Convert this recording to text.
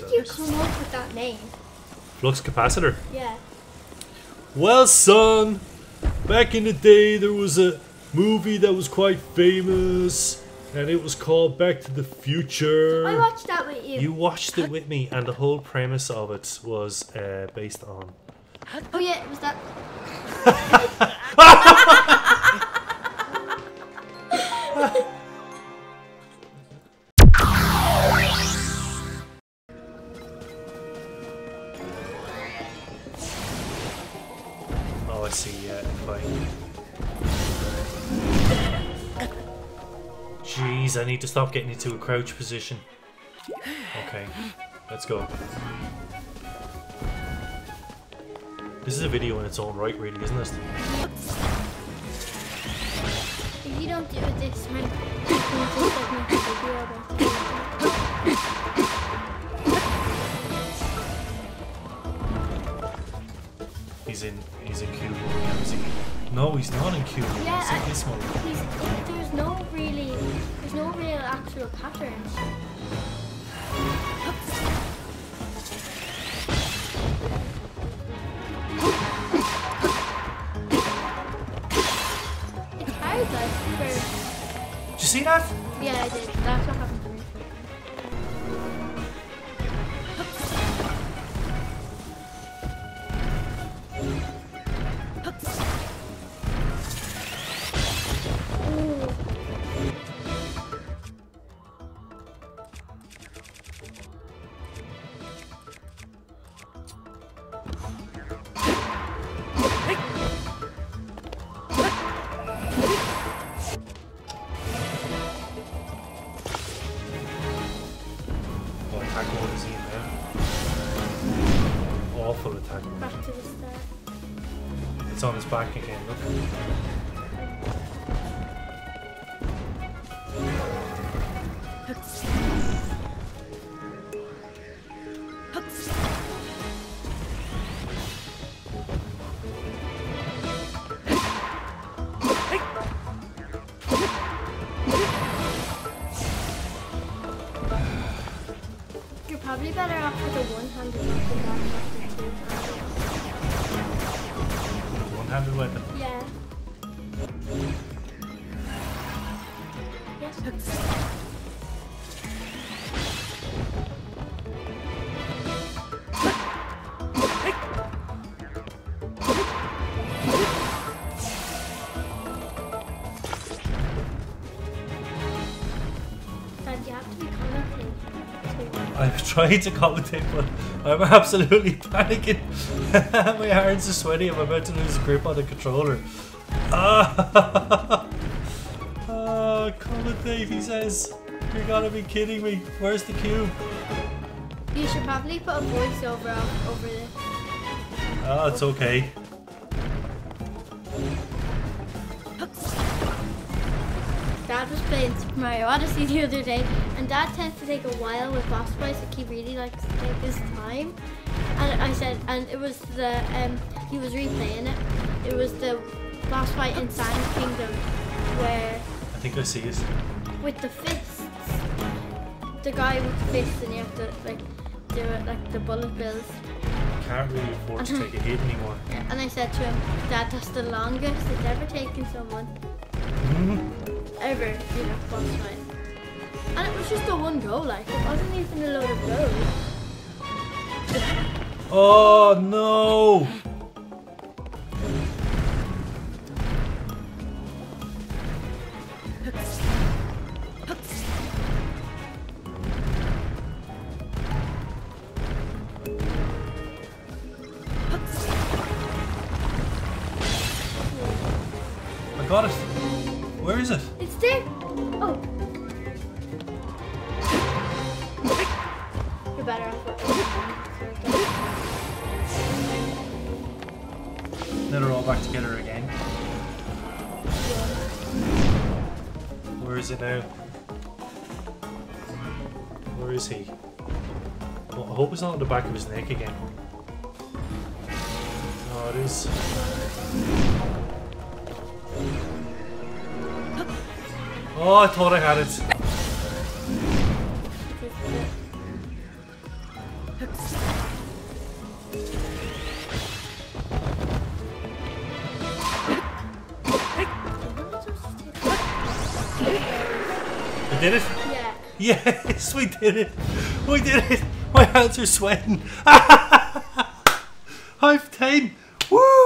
did you come up with that name? Flux Capacitor? Yeah. Well, son, back in the day there was a movie that was quite famous and it was called Back to the Future. I watched that with you. You watched it with me, and the whole premise of it was based on... Oh yeah, it was that. Oh, I see. Yeah, fine. Jeez, I need to stop getting into a crouch position. Okay, let's go. This is a video in its own right, really, isn't it? If you don't do it this time, he's in Cuba. No, he's not in Cuba. Yeah, he's in this one. There's no real actual pattern. Did you see that? Yeah, I did. That's what happened to me. Awful attack. Back to the start. It's on his back again, look. You're probably better off with a one-handed weapon. One-handed weapon. Yeah. Dad, you have to be commentating. I've tried to commentate, but I'm absolutely panicking. My hands are sweaty. I'm about to lose grip on the controller. Ah! Oh, commentate, he says. You're gotta be kidding me. Where's the cube? You should probably put a voiceover over this. Ah, it's okay. Dad was playing Super Mario Odyssey the other day, and Dad tends to take a while with boss fights. Like, he really likes to take his time. And I said, and it was the he was replaying it. It was the boss fight in Sand Kingdom where I think I see it with the fists. The guy with the fists, and you have to like do it like the bullet bills. You can't really afford to take a hit anymore. Yeah, and I said to him, Dad, that's the longest it's ever taken someone. Ever, you know, boss fight. And it was just a one go, like, it wasn't even a load of goals. Oh no! I got it! Where is it? It's there! Oh! You're better off. Then they're all back together again. Where is it now? Where is he? Well, I hope it's not on the back of his neck again. Oh, it is. Oh, I thought I had it. We did it? Yeah. Yes, we did it. We did it. My hands are sweating. I've 10. Woo!